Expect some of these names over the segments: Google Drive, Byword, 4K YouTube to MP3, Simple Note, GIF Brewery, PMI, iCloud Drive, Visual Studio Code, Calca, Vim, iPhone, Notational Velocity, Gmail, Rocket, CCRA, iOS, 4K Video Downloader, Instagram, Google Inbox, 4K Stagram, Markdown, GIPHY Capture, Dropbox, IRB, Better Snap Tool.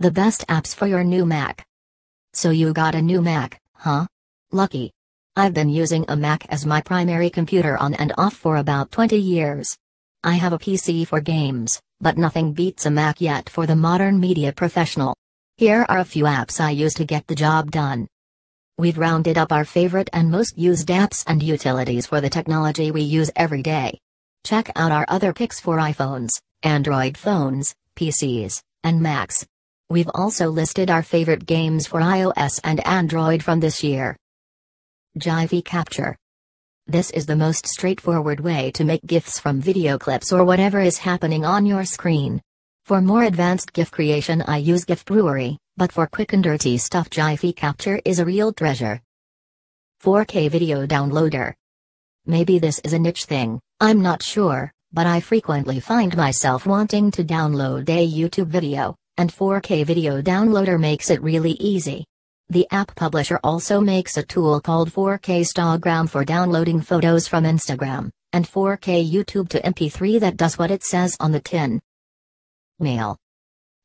The best apps for your new Mac. So you got a new Mac, huh? Lucky. I've been using a Mac as my primary computer on and off for about 20 years. I have a PC for games, but nothing beats a Mac yet for the modern media professional. Here are a few apps I use to get the job done. We've rounded up our favorite and most used apps and utilities for the technology we use every day. Check out our other picks for iPhones, Android phones, PCs, and Macs. We've also listed our favorite games for iOS and Android from this year. GIPHY Capture. This is the most straightforward way to make GIFs from video clips or whatever is happening on your screen. For more advanced GIF creation I use GIF Brewery, but for quick and dirty stuff GIPHY Capture is a real treasure. 4K Video Downloader. Maybe this is a niche thing, I'm not sure, but I frequently find myself wanting to download a YouTube video, and 4K Video Downloader makes it really easy. The app publisher also makes a tool called 4K Stagram for downloading photos from Instagram, and 4K YouTube to MP3 that does what it says on the tin. Mail.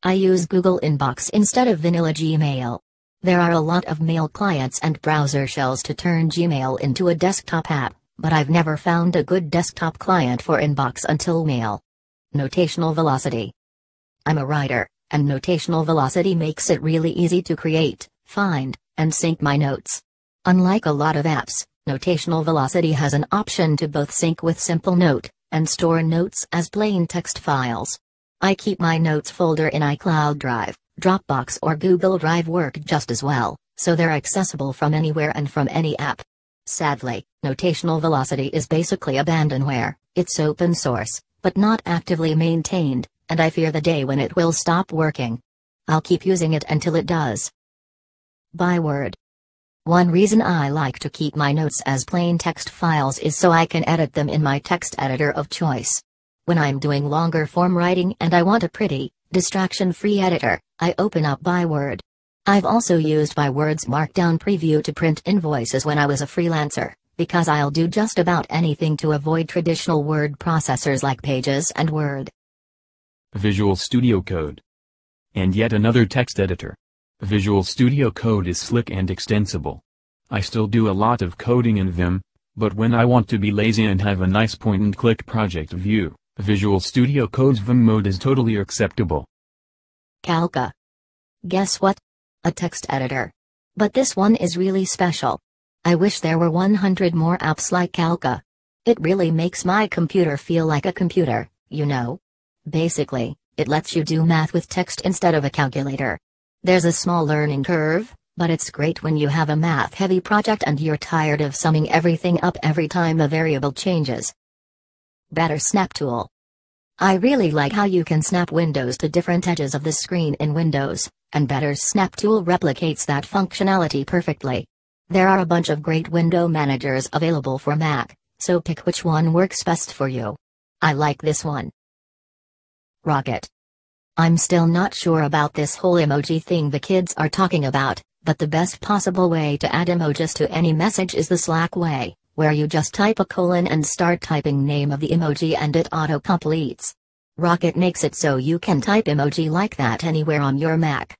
I use Google Inbox instead of vanilla Gmail. There are a lot of mail clients and browser shells to turn Gmail into a desktop app, but I've never found a good desktop client for Inbox until Mail. Notational Velocity. I'm a writer, and Notational Velocity makes it really easy to create, find, and sync my notes. Unlike a lot of apps, Notational Velocity has an option to both sync with Simple Note, and store notes as plain text files. I keep my notes folder in iCloud Drive, Dropbox or Google Drive work just as well, so they're accessible from anywhere and from any app. Sadly, Notational Velocity is basically abandonware, it's open source, but not actively maintained, and I fear the day when it will stop working. I'll keep using it until it does. Byword. One reason I like to keep my notes as plain text files is so I can edit them in my text editor of choice. When I'm doing longer form writing and I want a pretty, distraction-free editor, I open up Byword. I've also used Byword's Markdown Preview to print invoices when I was a freelancer, because I'll do just about anything to avoid traditional word processors like Pages and Word. Visual Studio Code. And yet another text editor. Visual Studio Code is slick and extensible. I still do a lot of coding in Vim, but when I want to be lazy and have a nice point-and-click project view, Visual Studio Code's Vim mode is totally acceptable. Calca. Guess what? A text editor. But this one is really special. I wish there were 100 more apps like Calca. It really makes my computer feel like a computer, you know. Basically, it lets you do math with text instead of a calculator. There's a small learning curve, but it's great when you have a math-heavy project and you're tired of summing everything up every time a variable changes. Better Snap Tool. I really like how you can snap windows to different edges of the screen in Windows, and Better Snap Tool replicates that functionality perfectly. There are a bunch of great window managers available for Mac, so pick which one works best for you. I like this one. Rocket. I'm still not sure about this whole emoji thing the kids are talking about, but the best possible way to add emojis to any message is the Slack way, where you just type a colon and start typing name of the emoji and it auto-completes. Rocket makes it so you can type emoji like that anywhere on your Mac.